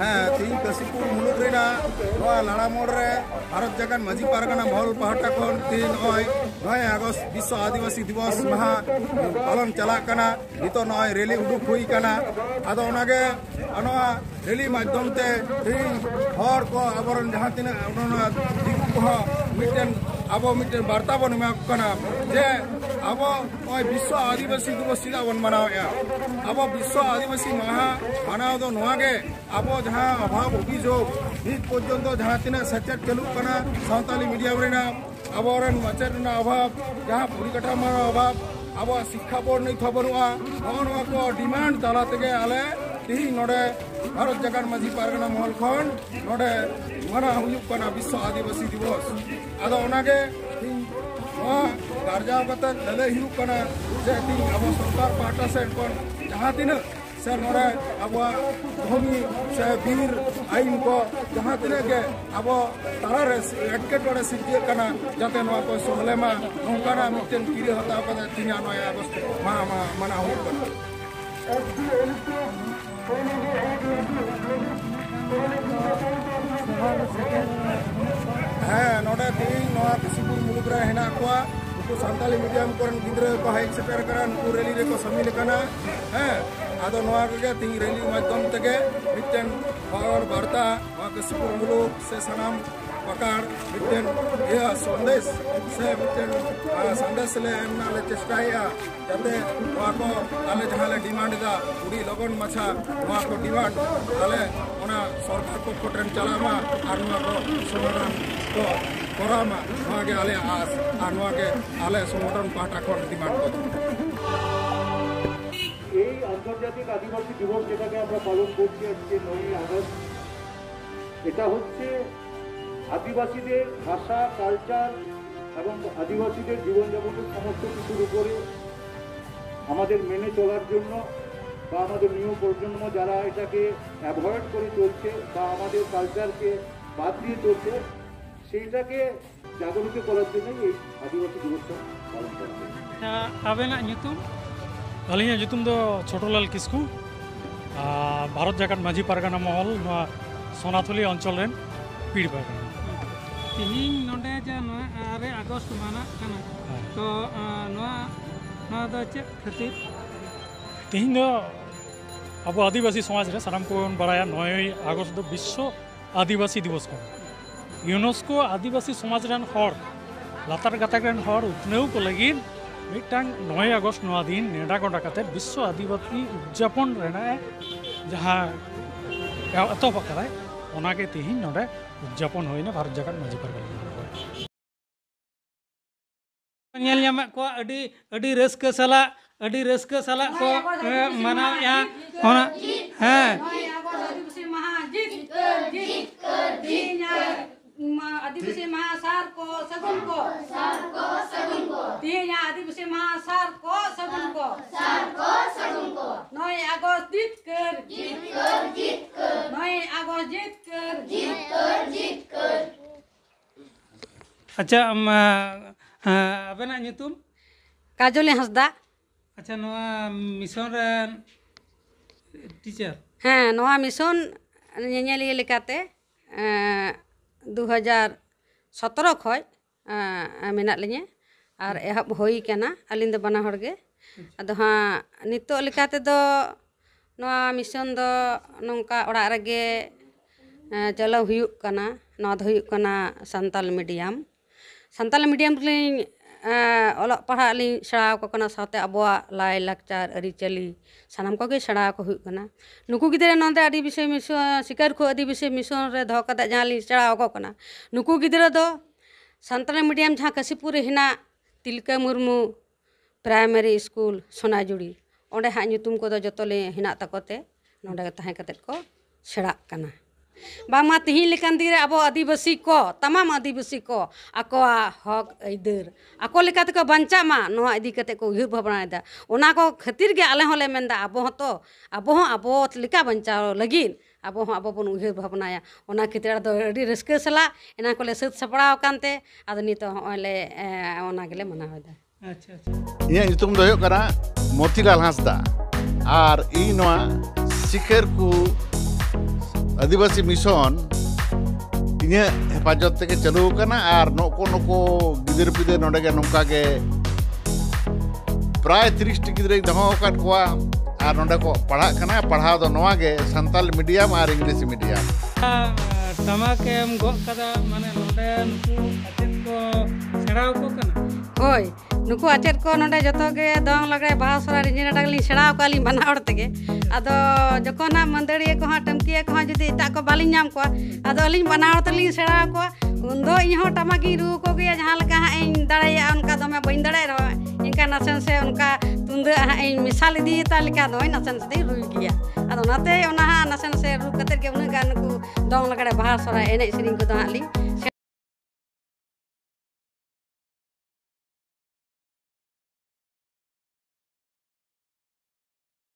तीन कसीपुर मुलुक लाड़ा मोड़ रे भारत जगह माझी पारगाना महल पहाटा खन 3 अगस्त विश्व आदिवासी दिवस महा पालन चलाकना नित नय रैली उडुक हुई कना आदो ओनागे अनवा रैली माध्यम ते तीन हर को आबरन जहां तीन ओना दिखो मिटन आबो मिटन वार्ता बन में कना जे आबो ओय विश्व आदिवासी दिवस सिदा बन मनाया आबो विश्व आदिवासी महा मनाओ दो नवागे आबो जहां अभाव अभिजोग नित पर्यंत जहां तीन सचेत चलू कना सावताली मीडिया रेना आबोरन मचरना अभाव जहां परिकाठामो अभाव आबो शिक्षा बोर्ड नहीं थबनुआ नवा को डिमांड ताला तके आले तिही नडे भारत जगन माझी पारगाना महल खन नडे मना हुयुक कना विश्व आदिवासी दिवस आदा ओनागे वा गार्जावत लले हियुक कना जेति आबो सरकार पाटा से पण जहां तिन सर नडे आबो भूमि से वीर आइन को जहां तिन के आबो तारा रे एडकेट वडे सिद्ध कना जाते नवा को सोहलेमा नोकाना मिटेन किरी हता पदा 3 अगस्त मना हुयुक कना नोडे तीन नवा किसीपुर मुलुक रे हेना कोआ उनको संताली मीडियम करन गिद्र को हाइक सेटर करन रैली रे को शामिल करना है आदो नोआ के तीन रैली माध्यम तके मिटन और वार्ता वा किसीपुर मुलुक से सनाम पकार मिटन यह संदेश से मिटन संदेश ले ना ले चेष्टाया जते वा को आले जहाले डिमांड दा उडी लगन मछा वा को डिमांड आले ओना सरकार को कोटन चलामा आनुवा को समाधान को कोरामा वागे आले आस आनुवा के आले संगठन पाटा को डिमांड को ये अंतर्राष्ट्रीय आदिवासी दिवस যেটাকে আমরা পালন করছি আজকে 9 আগস্ট এটা হচ্ছে আদিবাসীদের ভাষা কালচার এবং আদিবাসীদের জীবনযাপনের সমস্ত কিছুর উপরে আমাদের মেনে চলার জন্য বা আমাদের নিউ প্রজন্ম যারা এটাকে অ্যাভয়েড করে চলছে বা আমাদের কালচারকে বাদ দিয়ে চলছে সেইটাকে জাগরুক করার জন্য এই আদিবাসী দিবসটা পালন করা হয়। আবেনা নিতুম আলিয়া নিতুম দ ছোটলাল কিসকু ভারত জাগাত মাঝি পারগানা মহল সোনাথলি অঞ্চলের पीड़ पागा तीन नोडे जे 9 अगस्त माना कना तो नवा नवा द चे खतिर तीन द अब आदिवासी समाज रे साराम को बराया 9 अगस्त द विश्व आदिवासी दिवस को यूनेस्को आदिवासी समाज रन हर लातार गताकन हर उठनेउ को लगीन मिटांग 9 अगस्त नवा दिन नेडा को डाकते विश्व आदिवासी उद्यापन रेना जहां अतो पकराय ओना के तीन नोडे उद्यापन होने भारत जगत माझी पारगाना को अड़ी रस्क साला को मना या होना है आदिवासी महासार को सगुन को 9 अगस्त जीत कर 9 अगस्त जीत कर अच्छा अपना तुम काजल हंसदा अच्छा नवा मिशन टीचर हाँ नवा मिशन नेलिया लेकाते 2017 खय मेना लिया और एहब होई कना अलिन बना हर गे अदो हाँ नितो लेकाते दो नवा मिशन दो नंका ओड़ा रगे चलाव हुयुक कना नवा दो हुयुक कना सान्ताल मीडियम लिंग ओलग पढ़ा लिंग सेड़ा को कना साथे अबवा लाय लाकचार अरिचली सानाम को गे सेड़ा को हुयुक कना नुकु गिदरे नंदे आदिवासी मिशन शिकार को आदिवासी मिशन रे धो कदा जहां लिंग सेड़ा को कना नुकु गिदरे दो सान्ताल मीडियम जहां कसीपुर हेना तिलका मुर्मू प्राइमरी स्कूल सोनाजुड़ी ओंडे हां नुतुम को दो जतो ले हेना ताकोते नंडे ताहे कतेत को सेड़ा कना बामा तीन लेकान दिन अब आदिवासी को तमाम आदिवासी को आकोआ हक आईदर आको लेकाते को बंचा मा नोआ इदी कते को उहिर भावना दा ओना को खातिर गे आले होले मेंदा अब हो लेका बंचाओ लगिन अब हो अब बन उहिर भावनाया ओना कितरा दो अडी रिस्क सला एना को ले सत सपड़ाओ कानते आद नितो होले ओना गेले मनावदा अच्छा ये तुम दयो करा मोतीलाल हांसदा आर ई नोआ शिखर को Adibasi Mission ᱤᱧᱟᱹᱜ ᱦᱮᱯᱟᱡᱚᱛ ᱛᱮᱜᱮ ᱪᱟᱹᱞᱩ ᱟᱠᱟᱱᱟ ᱟᱨ ᱱᱚᱠᱚ ᱜᱤᱫᱟᱹᱨ ᱯᱤᱫᱟᱹᱨ ᱱᱚᱰᱮ ᱜᱮ ᱱᱚᱝᱠᱟ ᱜᱮ ᱯᱨᱟᱭ 30 ᱴᱤ ᱜᱤᱫᱽᱨᱟᱹᱧ ᱫᱚᱦᱚ ᱟᱠᱟᱫ ᱠᱚᱣᱟ ᱟᱨ ᱱᱚᱰᱮ ᱠᱚ ᱯᱟᱲᱦᱟᱜ ᱠᱟᱱᱟ ᱯᱟᱲᱦᱟᱣ ᱫᱚ ᱱᱚᱣᱟ ᱜᱮ ᱥᱟᱱᱛᱟᱞ ᱢᱤᱰᱤᱭᱟᱢ ᱟᱨ ᱤᱝᱞᱤᱥ ᱢᱤᱰᱤᱭᱟᱢ ᱴᱟᱢᱟᱠ ᱮᱢ ᱜᱚᱜ ᱠᱟᱫᱟ ᱢᱟᱱᱮ ᱱᱚᱰᱮ ᱱᱩᱠᱩ ᱟᱪᱮᱫ ᱠᱚ ᱥᱮᱬᱟ ᱟᱠᱚ ᱠᱟᱱᱟ ᱦᱳᱭ ᱱᱩᱠᱩ ᱟᱪᱮᱫ ᱠᱚ ᱱᱚᱰᱮ ᱡᱚᱛᱚ ᱜᱮ ᱫᱚᱝ ᱞᱟᱜᱽᱲᱮ ᱵᱟᱦᱟ ᱥᱚᱨᱦᱟᱭ ᱨᱤᱡᱤᱱᱟ ᱴᱟᱜᱞᱤᱧ ᱥᱮᱬᱟ ᱟᱠᱟᱫ ᱞᱤᱧ ᱵᱟᱱᱟ ᱦᱚᱲ ᱛᱮᱜᱮ ᱟᱫᱚ ᱡᱚᱠᱷᱚᱱ ᱦᱟᱸᱜ ᱢᱟᱹᱫᱟᱹᱲᱤᱭᱟᱹ ᱠᱚ ᱦᱟᱸᱜ ᱴᱟᱢᱠᱤᱭᱟᱹ ᱠᱚ ᱦᱟᱸᱜ ᱡᱩᱫᱤ ᱮᱴᱟᱜ ᱠᱚ ᱵᱟᱹᱞᱤᱧ ᱧᱟᱢ ᱠᱚᱣᱟ ᱟᱫᱚ ᱟᱹᱞᱤᱧ ᱵᱟᱱᱟ ᱦᱚᱲ ᱛᱮᱞᱤᱧ ᱥᱮᱬᱟ ᱟᱠᱚᱣᱟ ᱩᱱᱫᱚ ᱤᱧᱦᱚᱸ ᱴᱟᱢᱟᱠᱤᱧ ᱨᱩ ᱟᱠᱚ ᱜᱮᱭᱟ ᱡᱟᱦᱟᱸ ᱞᱮᱠᱟ ᱦᱟᱸᱜ ᱤᱧ ᱫᱟᱲᱮᱭᱟᱜᱼᱟ ᱚᱱᱠᱟ ᱫᱚᱢᱮ ᱵᱟᱹᱧ ᱫᱟᱲᱮᱭᱟᱜ ᱨᱮᱦᱚᱸ ᱤᱱᱠᱟ ᱱᱟᱥᱮ ᱱᱟᱥᱮ ᱚᱱᱠᱟ ᱛᱩᱢᱫᱟᱹᱜ ᱦᱟᱸᱜ ᱤᱧ ᱢᱮᱥᱟᱞ ᱤᱫᱤᱭ ᱛᱟ ᱞᱮᱠᱟ ᱫᱚ ᱱᱟᱥᱮ ᱱᱟᱥᱮᱧ ᱨᱩᱭ ᱜᱮᱭᱟ ᱟᱫᱚ ᱚᱱᱟᱛᱮ ᱚᱱᱟ ᱦᱟᱸᱜ ᱱᱟᱥᱮ ᱱᱟᱥᱮ ᱨᱩ ᱠᱟᱛᱮᱫ ᱜᱮ ᱩᱱᱟᱹᱜ ᱜᱟᱱ ᱱᱩᱠᱩ ᱫᱚᱝ ᱞᱟᱜᱽᱲᱮ ᱵᱟᱦᱟ ᱥᱚᱨᱦᱟᱭ ᱮᱱᱮᱡ ᱥᱮᱨᱮᱧ ᱠᱚᱫᱚ ᱦᱟᱸᱜ ᱞᱤᱧ